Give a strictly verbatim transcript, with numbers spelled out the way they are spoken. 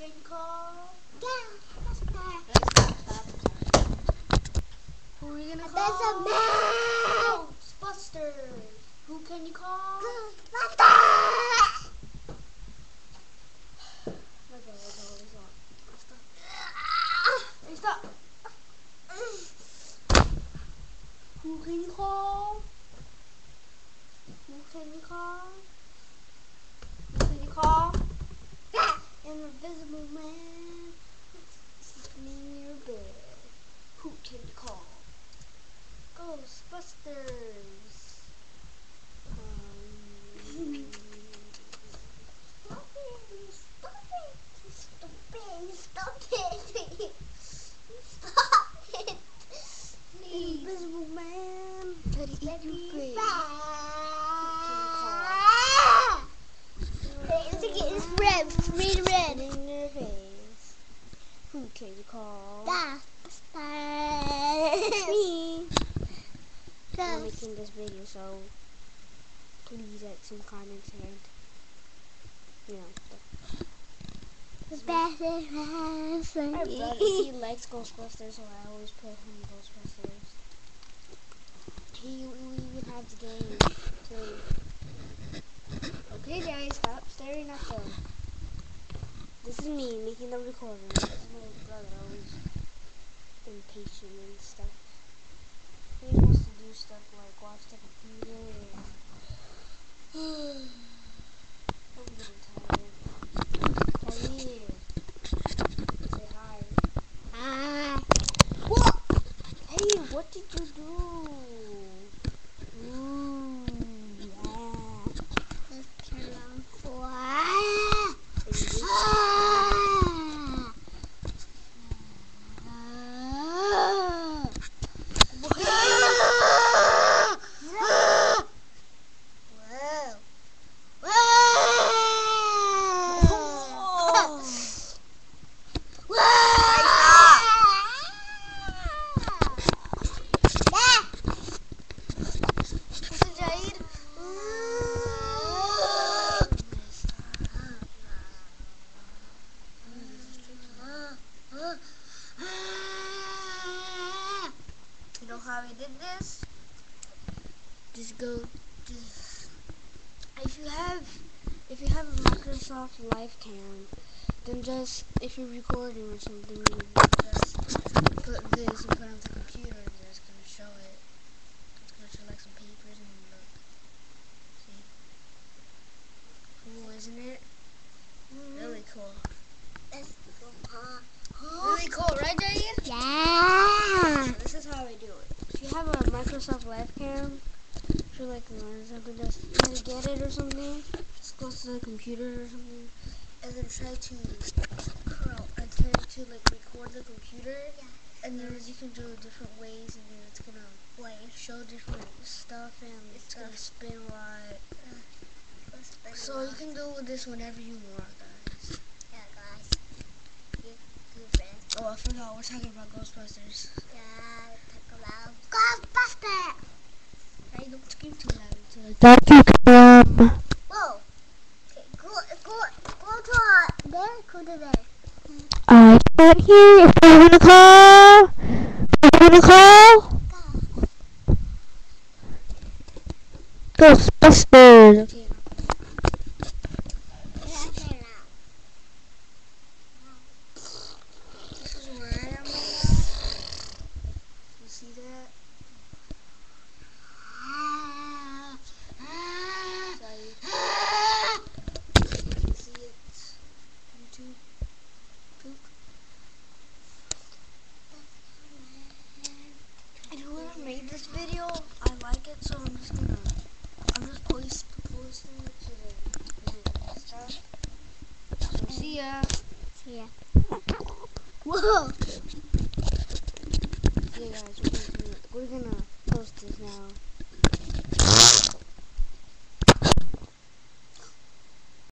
Who are you gonna call? Ghostbusters. Who can you call? Ghostbusters. Hey, stop. Who can you call? Who can you call? Who can you call? Invisible man sleeping in your bed. Who can you call? Ghostbusters. Um, stop it! Stop it! Stop it! Stop it! Stop it! Please. Invisible man, let it let you free. Read red in your face. Who can you call? Ghostbusters. Me. I'm making this video, so please add some comments and you know. Ghostbusters. My brother, he likes Ghostbusters, so I always play him Ghostbusters. He we would have the game too. Okay, guys, stop staring at them. This is me making the recording. This is my brother, always impatient and stuff. He wants to do stuff like watch the computer and I'm getting tired. Come here. Say hi. Hi. What? Hey, what did you do? How we did this, just go just, if you have if you have a Microsoft LifeCam, then just if you're recording or something, you just put this and put it on the computer and it's gonna show it. It's gonna show like some papers and look. See? Cool, isn't it? Mm. Really cool. That's cool, huh? Huh? Really cool, right, Jair? Yeah. So this is how we do it. If you have a Microsoft LifeCam, if you're like learning something, just try to get it or something, just go to the computer or something, and then try to curl, and try to like record the computer, yeah. And then you can do it different ways, and then it's gonna like show different stuff, and it's, it's gonna spin a lot. Uh, spin so a lot. You can do with this whenever you want, guys. Yeah, guys. Yeah, oh, I forgot. We're talking about Ghostbusters. Yeah. Ghostbuster! I don't scream too loud. That you come. Whoa. Okay, go, go, go to uh, there, go to there. I can't hear if I want to call. I want to call. Ghostbuster. Okay. Made this video, I like it, so I'm just gonna, I'm just post, posting it to the stuff. So see ya. See ya. Whoa. See you guys, we're gonna, we're gonna post this now.